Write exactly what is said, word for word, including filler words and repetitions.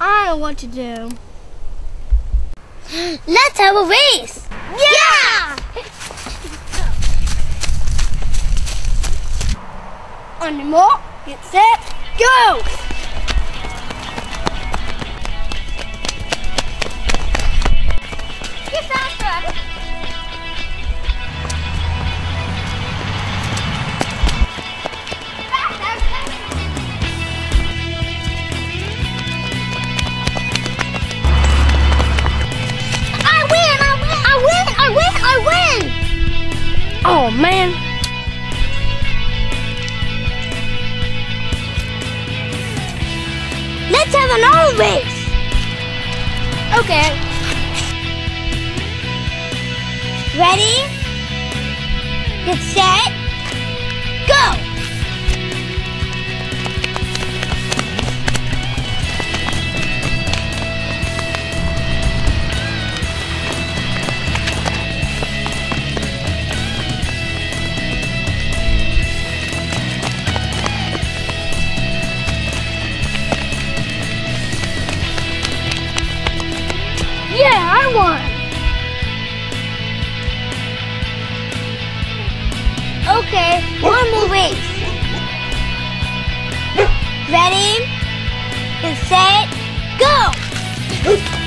I don't know what to do. Let's have a race! Yeah! yeah! On the mark, get set, go! Get faster! Oh man! Let's have an old race! Okay. Ready? Get set? Go! Okay, one more race. Ready, and set, go!